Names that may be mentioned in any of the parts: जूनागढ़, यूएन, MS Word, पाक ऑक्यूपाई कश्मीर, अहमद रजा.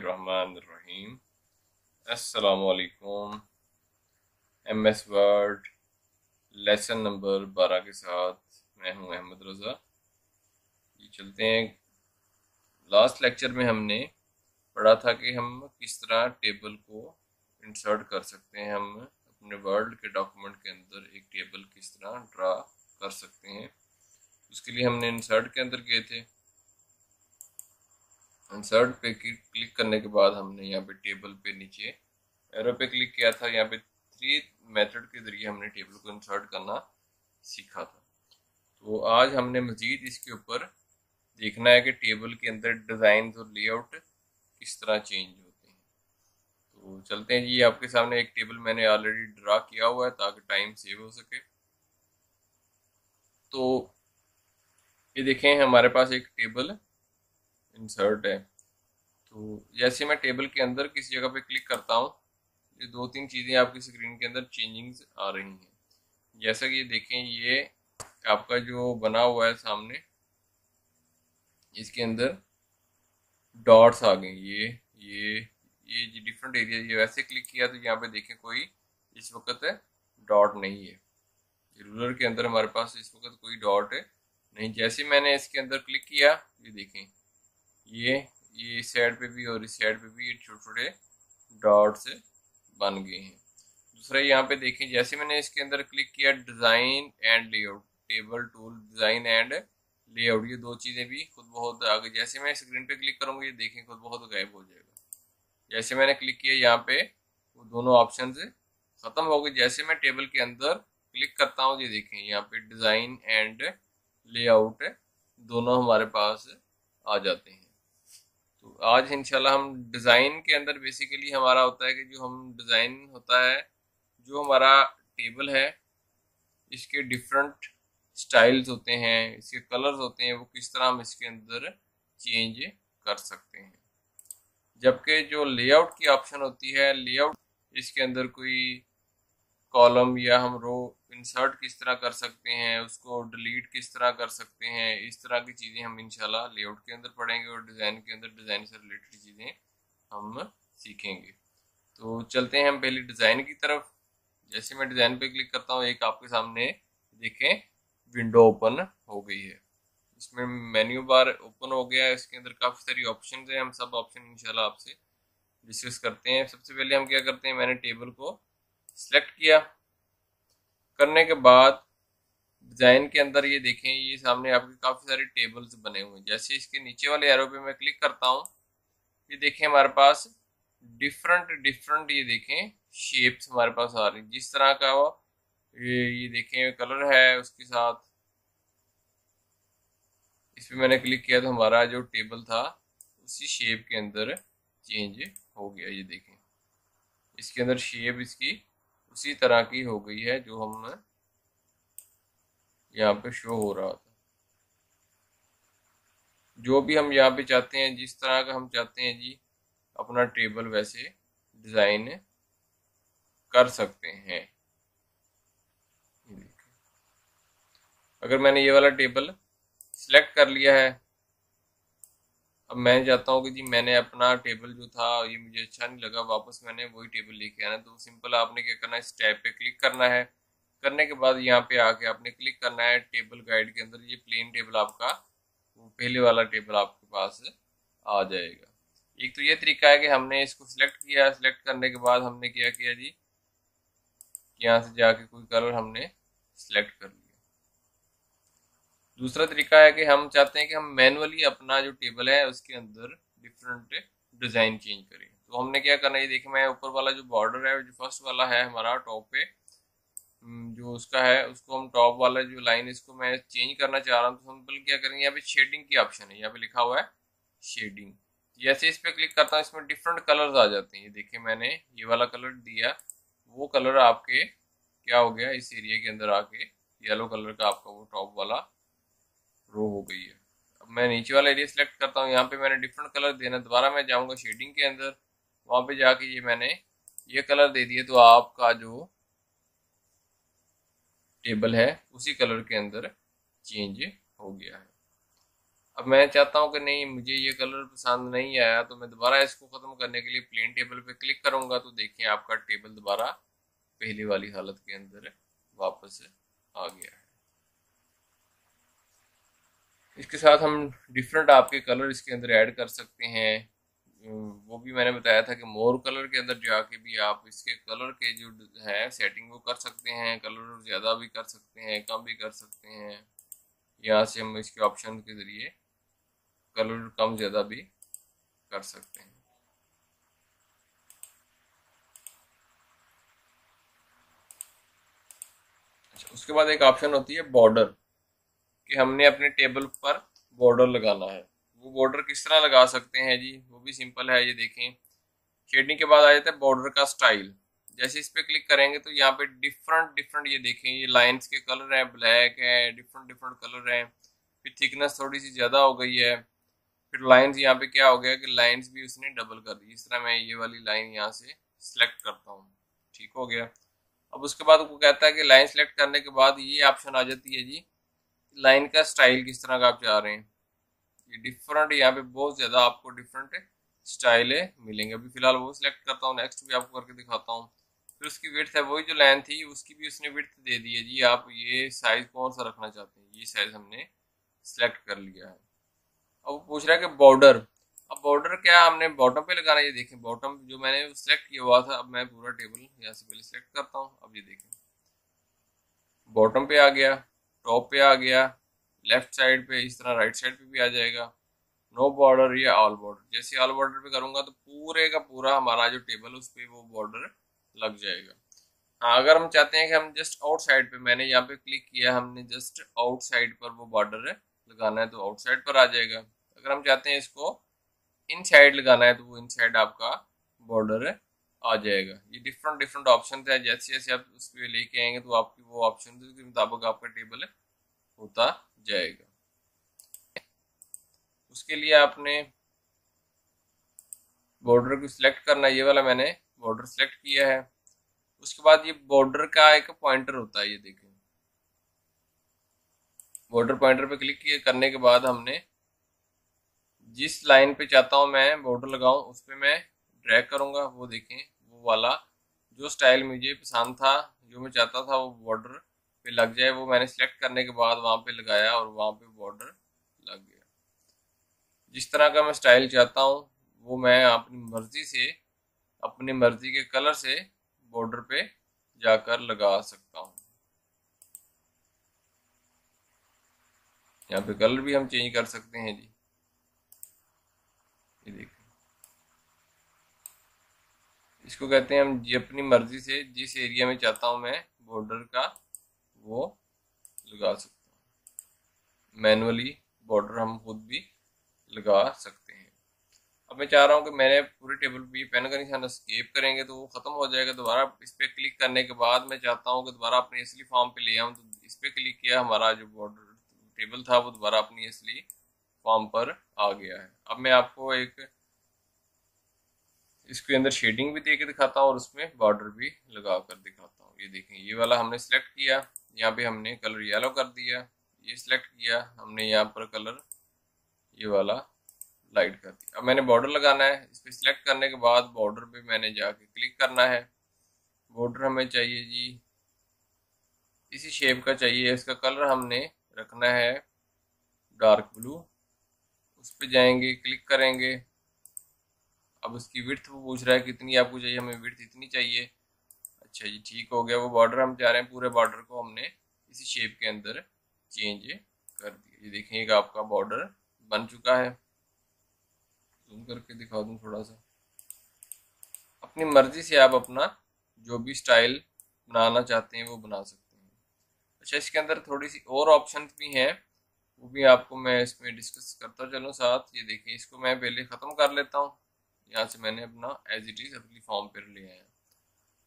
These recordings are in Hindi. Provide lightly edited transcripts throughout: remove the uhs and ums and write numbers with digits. बिस्मिल्लाहिर्रहमानिर्रहीम। अस्सलामुअलैकुम। MS वर्ड लेसन नंबर 12 के साथ मैं हूं अहमद रजा। ये चलते हैं। लास्ट लेक्चर में हमने पढ़ा था कि हम किस तरह टेबल को इंसर्ट कर सकते हैं, हम अपने वर्ड के डॉक्यूमेंट के अंदर एक टेबल किस तरह ड्रा कर सकते हैं। उसके लिए हमने इंसर्ट के अंदर गए थे। इंसर्ट पे क्लिक करने के बाद हमने यहाँ पे टेबल पे नीचे एरो पे क्लिक किया था। यहाँ पे 3 मेथड के ज़रिए हमने टेबल को इंसर्ट करना सीखा था। तो आज हमने मज़ीद इसके ऊपर देखना है कि टेबल के अंदर डिज़ाइन और लेआउट किस तरह चेंज होते हैं। तो चलते हैं जी। आपके सामने एक टेबल मैंने ऑलरेडी ड्रा किया हुआ है ताकि टाइम सेव हो सके। तो ये देखें, हमारे पास एक टेबल इंसर्ट है। तो जैसे मैं टेबल के अंदर किसी जगह पे क्लिक करता हूँ, ये 2-3 चीज़ें आपकी स्क्रीन के अंदर चेंजिंग्स आ रही हैं। जैसा कि ये देखें, ये आपका जो बना हुआ है सामने, इसके अंदर डॉट्स आ गए। ये डिफरेंट एरिया, ये वैसे क्लिक किया तो यहाँ पे देखें कोई इस वक्त डॉट नहीं है। रूलर के अंदर हमारे पास इस वक्त कोई डॉट नहीं। जैसे मैंने इसके अंदर क्लिक किया, ये देखें ये इस साइड पे भी और इस साइड पे भी ये छोटे छोटे डॉट्स बन गए हैं। दूसरा, यहाँ पे देखें, जैसे मैंने इसके अंदर क्लिक किया, design and layout, table tool design and layout, ये 2 चीज़ें भी खुद बहुत आगे। जैसे मैं स्क्रीन पे क्लिक करूँगा, ये देखें खुद बहुत गायब हो जाएगा। जैसे मैंने क्लिक किया, यहाँ पे वो दोनों ऑप्शन ख़त्म हो गए। जैसे मैं टेबल के अंदर क्लिक करता हूँ, ये देखें यहाँ पे डिज़ाइन एंड लेआउट दोनों हमारे पास आ जाते हैं। तो आज इंशाल्लाह हम डिज़ाइन के अंदर, बेसिकली हमारा होता है कि जो हम डिज़ाइन होता है, जो हमारा टेबल है, इसके डिफरेंट स्टाइल्स होते हैं, इसके कलर्स होते हैं, वो किस तरह हम इसके अंदर चेंज कर सकते हैं। जबकि जो लेआउट की ऑप्शन होती है, लेआउट इसके अंदर कोई कॉलम या हम रो इंसर्ट किस तरह कर सकते हैं, उसको डिलीट किस तरह कर सकते हैं, इस तरह की चीज़ें हम इंशाल्लाह लेआउट के अंदर पढ़ेंगे और डिज़ाइन के अंदर डिज़ाइन से रिलेटेड चीज़ें हम सीखेंगे। तो चलते हैं हम पहले डिज़ाइन की तरफ। जैसे मैं डिज़ाइन पे क्लिक करता हूँ, एक आपके सामने देखें विंडो ओपन हो गई है। इसमें मेन्यू बार ओपन हो गया है। इसके अंदर काफ़ी सारी ऑप्शन हैं। हम सब ऑप्शन इंशाल्लाह आपसे डिस्कस करते हैं। सबसे पहले हम क्या करते हैं, मैंने टेबल को सेलेक्ट किया। करने के बाद डिज़ाइन के अंदर ये देखें, ये सामने आपके काफ़ी सारे टेबल्स बने हुए हैं। जैसे इसके नीचे वाले एरो पे मैं क्लिक करता हूँ, ये देखें हमारे पास डिफरेंट ये देखें शेप्स हमारे पास आ रही हैं। जिस तरह का वो ये देखें कलर है, उसके साथ इस पर मैंने क्लिक किया तो हमारा जो टेबल था उसी शेप के अंदर चेंज हो गया। ये देखें इसके अंदर शेप इसकी उसी तरह की हो गई है जो हम यहाँ पे शो हो रहा था। जो भी हम यहाँ पे चाहते हैं, जिस तरह का हम चाहते हैं जी अपना टेबल, वैसे डिज़ाइन कर सकते हैं। अगर मैंने ये वाला टेबल सिलेक्ट कर लिया है, अब मैं चाहता हूँ कि जी मैंने अपना टेबल जो था ये मुझे अच्छा नहीं लगा, वापस मैंने वही टेबल लेके आना। तो सिंपल आपने क्या करना है, इस टैब पे क्लिक करना है। करने के बाद यहाँ पे आके आपने क्लिक करना है टेबल गाइड के अंदर। ये प्लेन टेबल आपका, वो पहले वाला टेबल आपके पास आ जाएगा। एक तो ये तरीका है कि हमने इसको सिलेक्ट किया। सिलेक्ट करने के बाद हमने क्या किया जी, यहाँ से जाके कोई कलर हमने सिलेक्ट कर लिया। दूसरा तरीका है कि हम चाहते हैं कि हम मैनुअली अपना जो टेबल है उसके अंदर डिफरेंट डिज़ाइन चेंज करें। तो हमने क्या करना है, ये देखिए मैं ऊपर वाला जो बॉर्डर है, जो फर्स्ट वाला है हमारा टॉप पे जो उसका है, उसको हम टॉप वाला जो लाइन, इसको मैं चेंज करना चाह रहा हूँ। तो हम बिल्कुल क्या करेंगे, यहाँ पे शेडिंग की ऑप्शन है, यहाँ पे लिखा हुआ है शेडिंग। जैसे इस पर क्लिक करता हूँ, इसमें डिफरेंट कलर्स आ जाते हैं। ये देखिए मैंने ये वाला कलर दिया, वो कलर आपके क्या हो गया, इस एरिया के अंदर आके येलो कलर का आपका वो टॉप वाला रो हो गई है। अब मैं नीचे वाला एरिया सिलेक्ट करता हूँ, यहाँ पे मैंने डिफरेंट कलर देना। दोबारा मैं जाऊँगा शेडिंग के अंदर, वहाँ पे जाके ये मैंने ये कलर दे दिए, तो आपका जो टेबल है उसी कलर के अंदर चेंज हो गया है। अब मैं चाहता हूँ कि नहीं मुझे ये कलर पसंद नहीं आया, तो मैं दोबारा इसको ख़त्म करने के लिए प्लेन टेबल पे क्लिक करूँगा तो देखिए आपका टेबल दोबारा पहली वाली हालत के अंदर वापस आ गया है। इसके साथ हम डिफरेंट आपके कलर इसके अंदर ऐड कर सकते हैं, वो भी मैंने बताया था कि मोर कलर के अंदर जाके भी आप इसके कलर के जो है सेटिंग वो कर सकते हैं, कलर ज़्यादा भी कर सकते हैं कम भी कर सकते हैं। यहाँ से हम इसके ऑप्शन के ज़रिए कलर कम ज़्यादा भी कर सकते हैं। अच्छा, उसके बाद एक ऑप्शन होती है बॉर्डर, कि हमने अपने टेबल पर बॉर्डर लगाना है। वो बॉर्डर किस तरह लगा सकते हैं जी, वो भी सिंपल है। ये देखें, शेडिंग के बाद आ जाता है बॉर्डर का स्टाइल। जैसे इस पर क्लिक करेंगे तो यहाँ पे डिफरेंट ये देखें, ये लाइंस के कलर हैं, ब्लैक है, डिफरेंट कलर हैं। फिर थिकनेस थोड़ी सी ज़्यादा हो गई है, फिर लाइंस यहाँ पे क्या हो गया कि लाइंस भी उसने डबल कर दी। इस तरह मैं ये वाली लाइन यहाँ से सिलेक्ट करता हूँ, ठीक हो गया। अब उसके बाद वो कहता है कि लाइन सेलेक्ट करने के बाद ये ऑप्शन आ जाती है जी, लाइन का स्टाइल किस तरह का आप चाह रहे हैं। ये डिफरेंट यहाँ पे बहुत ज़्यादा आपको डिफरेंट स्टाइल मिलेंगे। अभी फिलहाल वो सिलेक्ट करता हूँ, नेक्स्ट भी आपको करके दिखाता हूँ। फिर उसकी विड्थ है, वही जो लाइन थी उसकी भी उसने विड्थ दे दी है जी। आप ये साइज़ कौन सा रखना चाहते हैं, ये साइज़ हमने सिलेक्ट कर लिया है। अब वो पूछ रहा है कि बॉर्डर, अब बॉर्डर क्या हमने बॉटम पे लगाना है। ये देखें, बॉटम जो मैंने सिलेक्ट किया हुआ था, अब मैं पूरा टेबल यहाँ से पहले सिलेक्ट करता हूँ। अब ये देखें, बॉटम पे आ गया, टॉप पे आ गया, लेफ्ट साइड पे, इस तरह राइट साइड पे भी आ जाएगा। नो बॉर्डर या ऑल बॉर्डर, जैसे ऑल बॉर्डर पे करूँगा तो पूरे का पूरा हमारा जो टेबल उस पर वो बॉर्डर लग जाएगा। हाँ, अगर हम चाहते हैं कि हम जस्ट आउटसाइड पे, मैंने यहाँ पे क्लिक किया, हमने जस्ट आउटसाइड पर वो बॉर्डर लगाना है तो आउटसाइड पर आ जाएगा। अगर हम चाहते हैं इसको इनसाइड लगाना है तो वो इनसाइड आपका बॉर्डर आ जाएगा। ये डिफरेंट ऑप्शन है, जैसे जैसे आप उस पर लेके आएंगे तो आपकी वो ऑप्शन के मुताबिक आपका टेबल होता जाएगा। उसके लिए आपने बॉर्डर को सिलेक्ट करना है, ये वाला मैंने बॉर्डर सिलेक्ट किया है। उसके बाद ये बॉर्डर का एक पॉइंटर होता है, ये देखें, बॉर्डर पॉइंटर पे क्लिक करने के बाद हमने जिस लाइन पे चाहता हूँ मैं बॉर्डर लगाऊं उस पर मैं ड्रैग करूंगा। वो देखें, वो वाला जो स्टाइल मुझे पसंद था, जो मैं चाहता था वो बॉर्डर पे लग जाए, वो मैंने सिलेक्ट करने के बाद वहाँ पे लगाया और वहाँ पे बॉर्डर लग गया। जिस तरह का मैं स्टाइल चाहता हूँ वो मैं अपनी मर्जी से, अपनी मर्जी के कलर से बॉर्डर पे जाकर लगा सकता हूँ। यहाँ पे कलर भी हम चेंज कर सकते हैं जी, ये देखिए। इसको कहते हैं हम जी अपनी मर्जी से जिस एरिया में चाहता हूँ मैं बॉर्डर का वो लगा सकता हूँ। मैनुअली बॉर्डर हम खुद भी लगा सकते हैं। अब मैं चाह रहा हूँ कि मैंने पूरे टेबल पे पेन का निशान एस्केप करेंगे तो वो ख़त्म हो जाएगा। दोबारा इस पर क्लिक करने के बाद मैं चाहता हूँ कि दोबारा अपनी असली फॉर्म पे ले आऊँ, तो इस पर क्लिक किया, हमारा जो बॉर्डर टेबल था वो दोबारा अपनी असली फॉर्म पर आ गया है। अब मैं आपको एक इसके अंदर शेडिंग भी दे के दिखाता हूँ और उसमें बॉर्डर भी लगा कर दिखाता हूँ। ये देखें, ये वाला हमने सेलेक्ट किया, यहाँ पे हमने कलर येलो कर दिया, ये सिलेक्ट किया, हमने यहाँ पर कलर ये वाला लाइट कर दिया। अब मैंने बॉर्डर लगाना है, इस पर सिलेक्ट करने के बाद बॉर्डर पे मैंने जाके क्लिक करना है। बॉर्डर हमें चाहिए जी इसी शेप का चाहिए, इसका कलर हमने रखना है डार्क ब्लू। उस पर जाएंगे, क्लिक करेंगे। अब उसकी विड्थ वो पूछ रहा है कितनी आपको चाहिए, हमें विड्थ इतनी चाहिए। अच्छा जी, ठीक हो गया। वो बॉर्डर हम चाह रहे हैं पूरे बॉर्डर को हमने इसी शेप के अंदर चेंज कर दिया। ये देखिएगा आपका बॉर्डर बन चुका है। जूम करके दिखा दूँ थोड़ा सा। अपनी मर्जी से आप अपना जो भी स्टाइल बनाना चाहते हैं वो बना सकते हैं। अच्छा, इसके अंदर थोड़ी सी और ऑप्शन भी हैं, वो भी आपको मैं इसमें डिस्कस करता चलूँ साथ। ये देखिए, इसको मैं पहले ख़त्म कर लेता हूँ। यहाँ से मैंने अपना एज इट इज़ अपनी फॉर्म पर ले आया।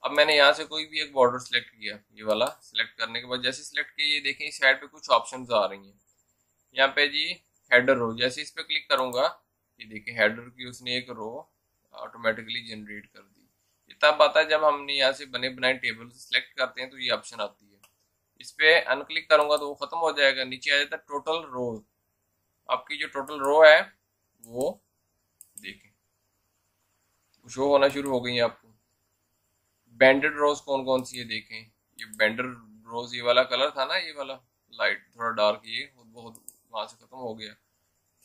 अब मैंने यहाँ से कोई भी एक बॉर्डर सेलेक्ट किया, ये वाला सिलेक्ट करने के बाद जैसे सिलेक्ट किया, ये देखें इस साइड पे कुछ ऑप्शंस आ रही हैं। यहाँ पे जी हेडर रो, जैसे इस पर क्लिक करूँगा ये देखें हेडर की उसने एक रो ऑटोमेटिकली जनरेट कर दी। ये तब आता है जब हमने यहाँ से बने बनाए टेबल सेलेक्ट करते हैं तो ये ऑप्शन आती है। इस पर अनक्लिक करूँगा तो वो ख़त्म हो जाएगा। नीचे आ जाता है टोटल रो, आपकी जो टोटल रो है वो देखें शो होना शुरू हो गई है आपको। बैंडेड रोज कौन कौन सी है देखें, ये बैंडेड रोज ये वाला कलर था ना, ये वाला लाइट थोड़ा डार्क, ये बहुत वहां से खत्म हो गया।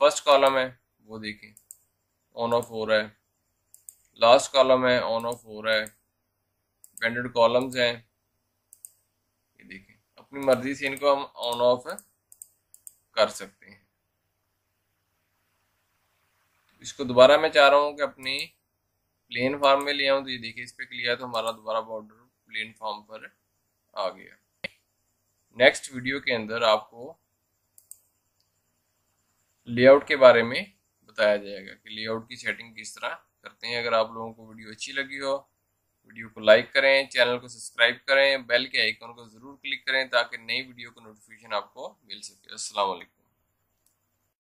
फर्स्ट कॉलम है वो देखें ऑन ऑफ हो रहा है, लास्ट कॉलम है ऑन ऑफ हो रहा है, बैंडेड कॉलम्स हैं ये देखें। अपनी मर्जी से इनको हम ऑन ऑफ कर सकते हैं। इसको दोबारा मैं चाह रहा हूँ कि अपनी प्लेन फॉर्म में ले आऊँ, तो ये देखिए इस पर क्लियर, तो हमारा दोबारा बॉर्डर प्लेन फॉर्म पर आ गया। नेक्स्ट वीडियो के अंदर आपको लेआउट के बारे में बताया जाएगा कि लेआउट की सेटिंग किस तरह करते हैं। अगर आप लोगों को वीडियो अच्छी लगी हो, वीडियो को लाइक करें, चैनल को सब्सक्राइब करें, बेल के आइकन को ज़रूर क्लिक करें ताकि नई वीडियो का नोटिफिकेशन आपको मिल सके। अस्सलाम वालेकुम।